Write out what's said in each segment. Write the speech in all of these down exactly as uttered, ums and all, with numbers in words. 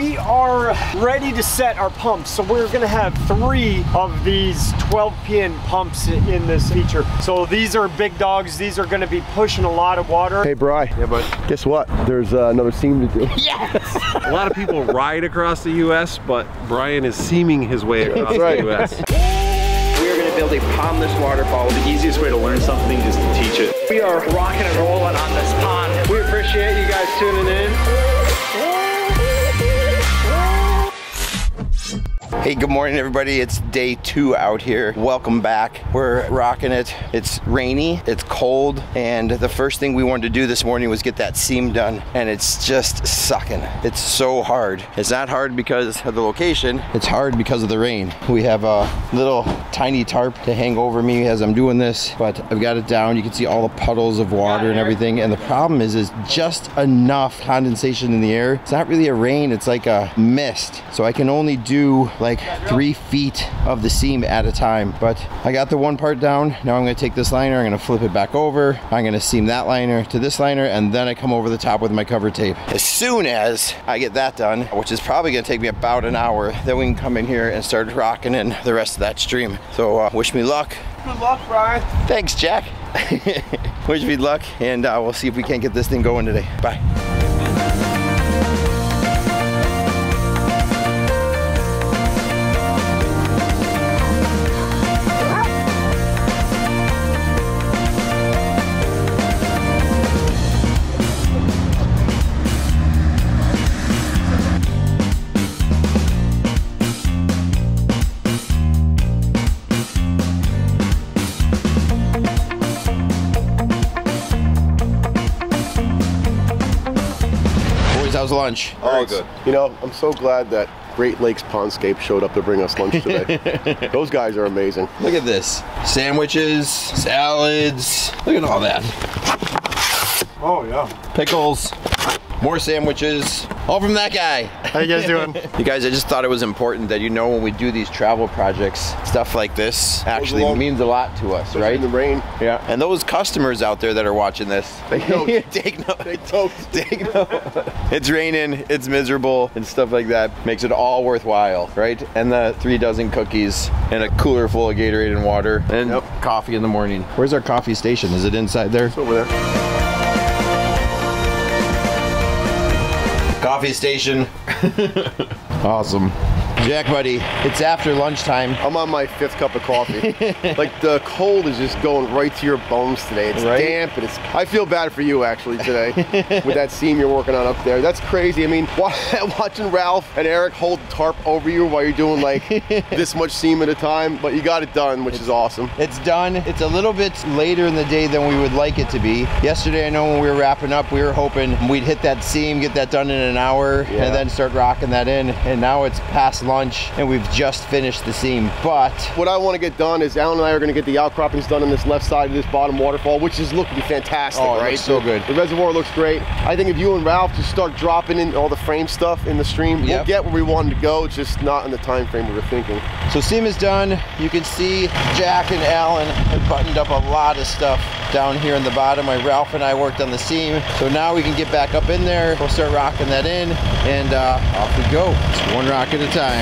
we are ready to set our pumps. So we're gonna have three of these twelve pin pumps in this feature. So these are big dogs. These are gonna be pushing a lot of water. Hey, Bri. Yeah, bud. Guess what? There's uh, another seam to do. Yes! A lot of people ride across the U S, but Brian is seaming his way across right. the U S. Build a pondless waterfall. The easiest way to learn something is to teach it. We are rocking and rolling on this pond. We appreciate you guys tuning in. Hey, good morning, everybody. It's day two out here. Welcome back. We're rocking it. It's rainy, it's cold, and the first thing we wanted to do this morning was get that seam done, and it's just sucking. It's so hard. It's not hard because of the location. It's hard because of the rain. We have a little tiny tarp to hang over me as I'm doing this, but I've got it down. You can see all the puddles of water and everything, and the problem is is just enough condensation in the air. It's not really a rain, it's like a mist. So I can only do like like three feet of the seam at a time, but I got the one part down. Now I'm gonna take this liner, I'm gonna flip it back over, I'm gonna seam that liner to this liner, and then I come over the top with my cover tape. As soon as I get that done, which is probably gonna take me about an hour, then we can come in here and start rocking in the rest of that stream. So uh, wish me luck. Good luck, Brian. Thanks, Jack. Wish me luck, and uh, we'll see if we can't get this thing going today. Bye. How's lunch? Oh, good. You know, I'm so glad that Great Lakes Pondscape showed up to bring us lunch today. Those guys are amazing. Look at this. Sandwiches, salads, look at all that. Oh, yeah. Pickles. More sandwiches, all from that guy. How you guys doing? You guys, I just thought it was important that you know when we do these travel projects, stuff like this actually long, means a lot to us, right? In the rain. Yeah. And those customers out there that are watching this, they don't take note. They don't take note. It's raining, it's miserable, and stuff like that makes it all worthwhile, right? And the three dozen cookies and a cooler full of Gatorade and water and yep. coffee in the morning. Where's our coffee station? Is it inside there? It's over there. Coffee station. Awesome. Jack, buddy, it's after lunchtime. I'm on my fifth cup of coffee. Like, the cold is just going right to your bones today. It's right? damp, and it's, I feel bad for you, actually, today, with that seam you're working on up there. That's crazy. I mean, watching Ralph and Eric hold the tarp over you while you're doing, like, this much seam at a time, but you got it done, which it's, is awesome. It's done. It's a little bit later in the day than we would like it to be. Yesterday, I know when we were wrapping up, we were hoping we'd hit that seam, get that done in an hour, yeah. and then start rocking that in, and now it's past lunch and we've just finished the seam. But what I want to get done is Alan and I are going to get the outcroppings done on this left side of this bottom waterfall, which is looking fantastic. Oh, right? So good. The reservoir looks great. I think if you and Ralph just start dropping in all the frame stuff in the stream, yep. we'll get where we wanted to go, just not in the time frame we were thinking. So seam is done. You can see Jack and Alan have buttoned up a lot of stuff down here in the bottom. My Ralph and I worked on the seam. So now we can get back up in there. We'll start rocking that in, and uh, off we go. It's one rock at a time.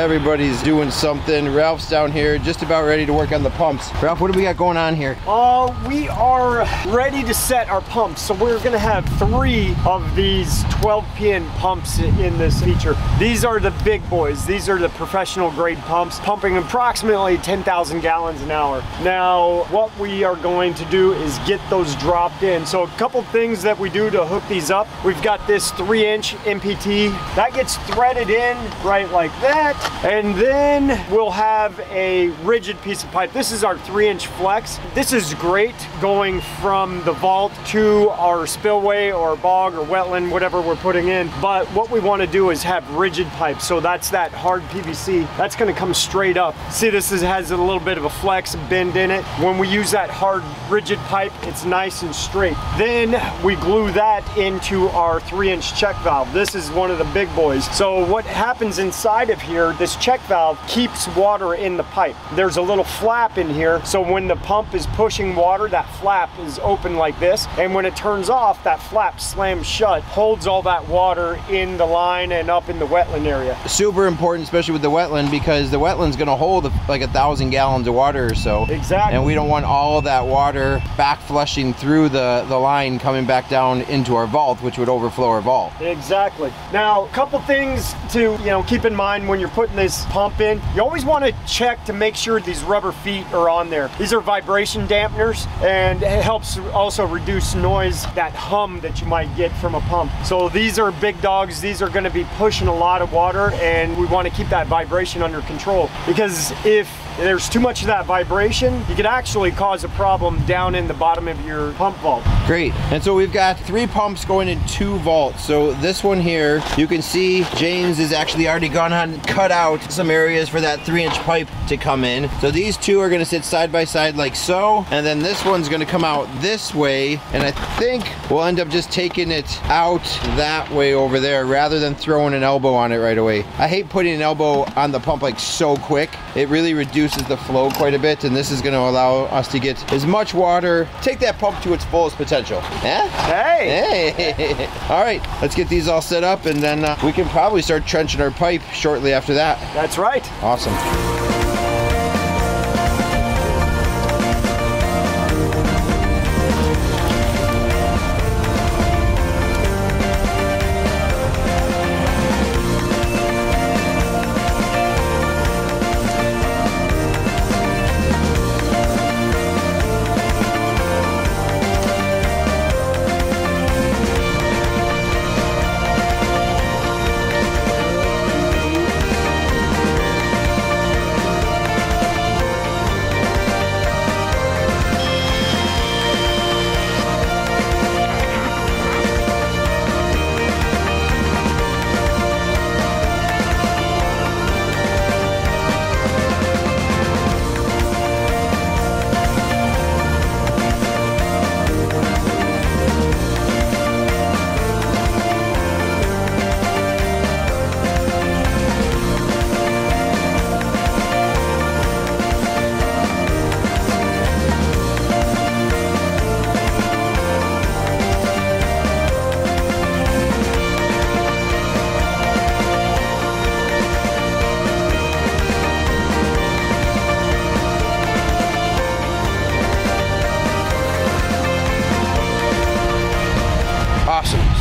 Everybody's doing something. Ralph's down here just about ready to work on the pumps. Ralph, what do we got going on here? Uh, we are ready to set our pumps. So we're gonna have three of these twelve pin pumps in this feature. These are the big boys. These are the professional grade pumps, pumping approximately ten thousand gallons an hour. Now, what we are going to do is get those dropped in. So a couple things that we do to hook these up. We've got this three inch M P T. That gets threaded in right like that. And then we'll have a rigid piece of pipe. This is our three inch flex. This is great going from the vault to our spillway or bog or wetland, whatever we're putting in. But what we want to do is have rigid pipes. So that's that hard P V C. That's going to come straight up. See, this is, has a little bit of a flex bend in it. When we use that hard rigid pipe, it's nice and straight. Then we glue that into our three inch check valve. This is one of the big boys. So what happens inside of here, this check valve keeps water in the pipe. There's a little flap in here. So when the pump is pushing water, that flap is open like this. And when it turns off, that flap slams shut, holds all that water in the line and up in the wetland area. Super important, especially with the wetland, because the wetland's gonna hold like a thousand gallons of water or so. Exactly. And we don't want all of that water back flushing through the, the line coming back down into our vault, which would overflow our vault. Exactly. Now, a couple things to, you know, keep in mind when you're putting this pump in. You always want to check to make sure these rubber feet are on there. These are vibration dampeners, and it helps also reduce noise, that hum that you might get from a pump. So these are big dogs. These are going to be pushing a lot of water, and we want to keep that vibration under control, because if there's too much of that vibration, you could actually cause a problem down in the bottom of your pump vault. Great. And so we've got three pumps going in two vaults. So this one here, you can see James has actually already gone on and cut out some areas for that three inch pipe to come in. So these two are going to sit side by side like so, and then this one's going to come out this way, and I think we'll end up just taking it out that way over there rather than throwing an elbow on it right away. I hate putting an elbow on the pump like so quick. It really reduces the flow quite a bit, and this is going to allow us to get as much water, take that pump to its fullest potential. Eh? Hey! Hey! All right, let's get these all set up, and then uh, we can probably start trenching our pipe shortly after that. That's right. Awesome.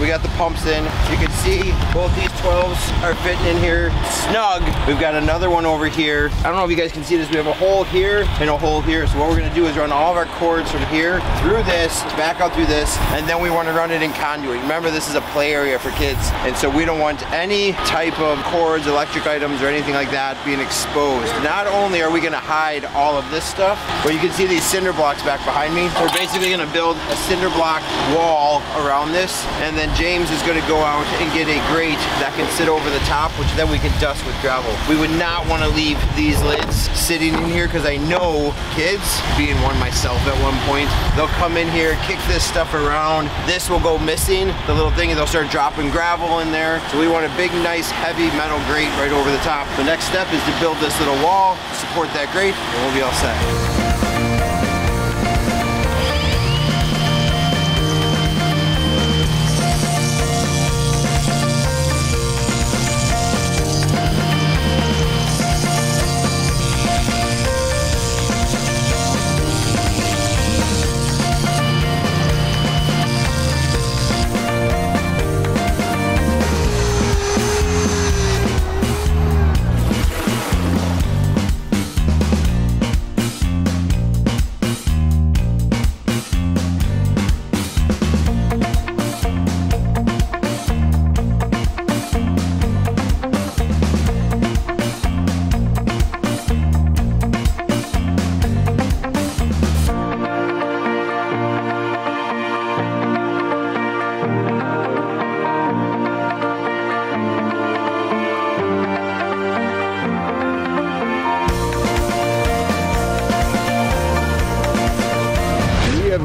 We got the pumps in. You can see both these twelves are fitting in here snug. We've got another one over here. I don't know if you guys can see this. We have a hole here and a hole here. So what we're gonna do is run all of our cords from here through this, back out through this, and then we want to run it in conduit. Remember, this is a play area for kids, and so we don't want any type of cords, electric items, or anything like that being exposed. Not only are we gonna hide all of this stuff, but you can see these cinder blocks back behind me. We're basically gonna build a cinder block wall around this, and then James is going to go out and get a grate that can sit over the top, which then we can dust with gravel. We would not want to leave these lids sitting in here, because I know kids, being one myself at one point, they'll come in here, kick this stuff around, this will go missing, the little thing, and they'll start dropping gravel in there. So we want a big, nice, heavy metal grate right over the top. The next step is to build this little wall, support that grate, and we'll be all set.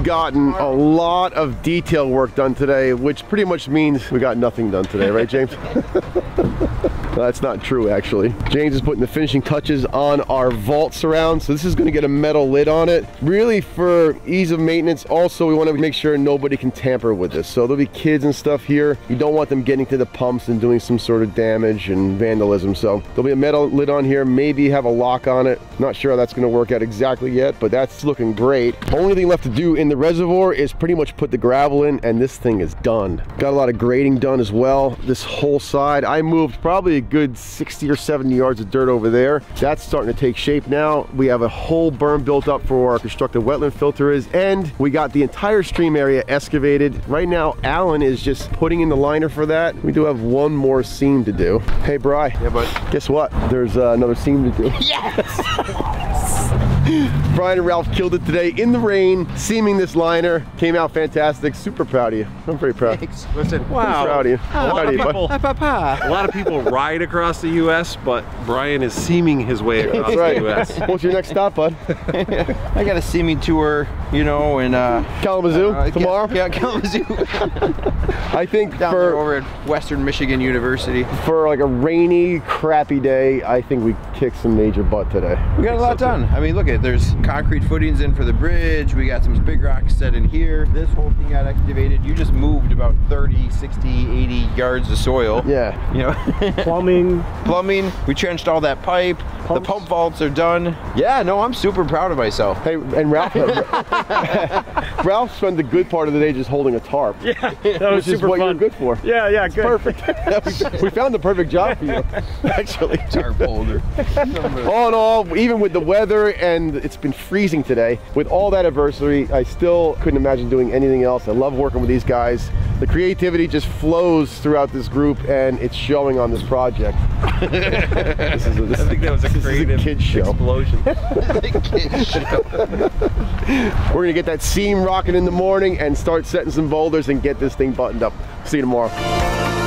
gotten a lot of detail work done today, which pretty much means we got nothing done today, right, James? That's not true, actually. James is putting the finishing touches on our vault surround, so this is gonna get a metal lid on it. Really for ease of maintenance, also we wanna make sure nobody can tamper with this. So there'll be kids and stuff here. You don't want them getting to the pumps and doing some sort of damage and vandalism. So there'll be a metal lid on here, maybe have a lock on it. Not sure how that's gonna work out exactly yet, but that's looking great. Only thing left to do in the reservoir is pretty much put the gravel in, and this thing is done. Got a lot of grading done as well. This whole side, I moved probably a good sixty or seventy yards of dirt over there. That's starting to take shape now. We have a whole berm built up for where our constructed wetland filter is, and we got the entire stream area excavated. Right now, Alan is just putting in the liner for that. We do have one more seam to do. Hey, Bri. Yeah, bud. Guess what? There's uh, another seam to do. Yes! Brian and Ralph killed it today in the rain, seaming this liner. Came out fantastic. Super proud of you. I'm very proud. Thanks. Listen, wow. I'm proud of you. A lot of, you, people, a lot of people ride across the U S, but Brian is seaming his way across right. the U S What's your next stop, bud? I got a seaming tour, you know, in uh, Kalamazoo uh, tomorrow. Yeah, Kalamazoo. I think Down for over at Western Michigan University. For like a rainy, crappy day, I think we kicked some major butt today. We got a lot done. I mean, look at. There's concrete footings in for the bridge. We got some big rocks set in here. This whole thing got excavated. You just moved about thirty, sixty, eighty yards of soil. Yeah. You know. Plumbing. Plumbing. We trenched all that pipe. Pumps. The pump vaults are done. Yeah, no, I'm super proud of myself. Hey, and Ralph Ralph spent the good part of the day just holding a tarp. Yeah, that was which super is what fun. You're good for. Yeah, yeah, it's good. Perfect. We found the perfect job for you, actually. Tarp holder. All in all, even with the weather and it's been freezing today. With all that adversity, I still couldn't imagine doing anything else. I love working with these guys. The creativity just flows throughout this group, and it's showing on this project. This is a, this I think that was a creative kid show. Explosion. Kid show. We're gonna get that seam rocking in the morning and start setting some boulders and get this thing buttoned up. See you tomorrow.